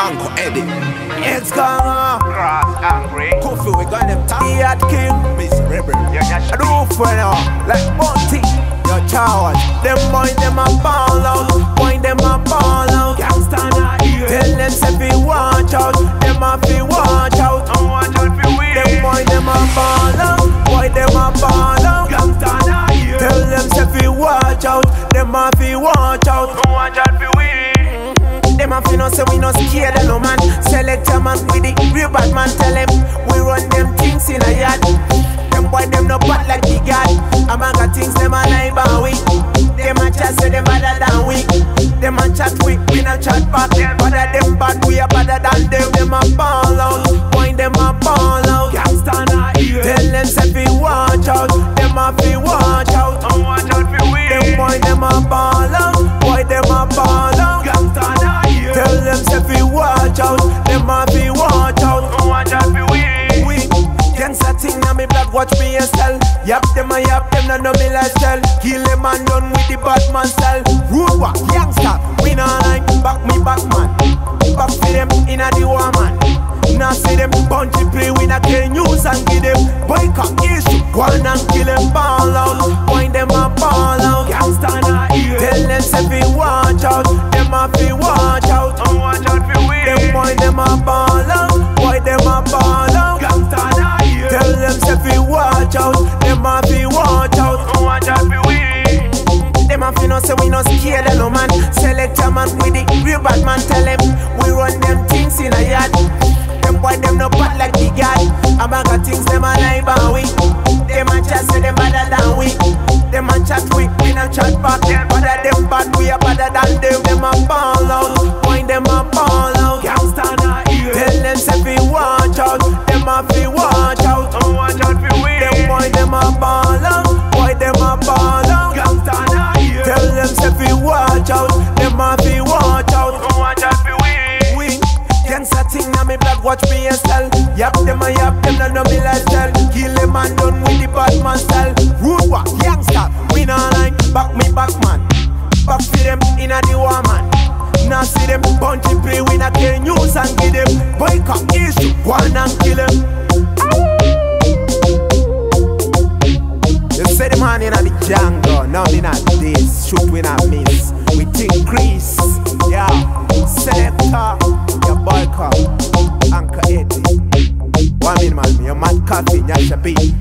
Uncle Eddie. It's gonna cross angry. Kofi, we got them tired king. Miss Rebel. I do for now. Like Monty, your child. Them boy, them a ball out. Boy, them a ball out. Gangsta now. Tell them say be watch out. Them a be watch out. I'm watch out be with. Them boy, them a ball out. Boy, them a ball out. Gangsta now. Tell them say be watch out. Them a be watch out. I'm watch out be with. Them a fin us so we no scared of no man. Select a man with the real bad man. Tell him we run them things in a yard. Them boy them no bad like the guard. A man got things them a lie by we. Them a chat say them better than we. Them a chat we no chat back. Better them bad, we are better than them. Them a ball out, point them a ball out. Gangsta na here. Tell them say fi watch out. Them a fi watch out. And watch out fi we. Them boy them a ball out. Boy them a ball out. Gangsta na. Tell them say fi watch out, them a fi watch out. Watch out fi we. Gangsta thing na me blood, watch me and sell. Yap them a yap them, na no me lifestyle. Kill them and done with the bad man style. Rude walk, youngster, we nah like. Back me back man, back fi them inna the war man. Now see them bungee play, we na get news and give them. Boycott issue, go on and kill them ball out. Point them a ball out. Gangsta na here. Tell them say fi watch out, them a fi watch out. Boy, them a ball out. Boy, them a ball out. Gangsta na here. Tell them say fi watch out. Them a fi watch out. Watch out fi we. Them a fi no say we no scared of no man. Select a man with the real bad man. Tell him we run them things in a yard. Them boy them no bad like the guard. A man got things them a lie by we. Them a chat say them better than we. Them a chat we no chat back. Better them bad, we are better than them. Them a ball out. Boy, them a ball out. Tell them say fi watch out, them a fi watch out. Oh, watch out fi we. Them boy them a ball out, boy them a ball out. Gangsta na here. Tell them say fi watch out, them a fi watch out. Oh, watch out fi we. Gangsta thing na me blood, watch me and sell. Yap them na no me lifestyle. Kill them and done with the bad man style. Rude walk, youngster, we nah like. Back me back man, back fi them inna the war man. Now see them bungee play, we not get news and give them. Boycott issue, go on and kill them. They say them hand in the jungle, now they not this. Shoot we not miss, we think Chris. Yeah, Selector, your boycott, Uncle Eddie. One minute man, your man coffee, your shabby.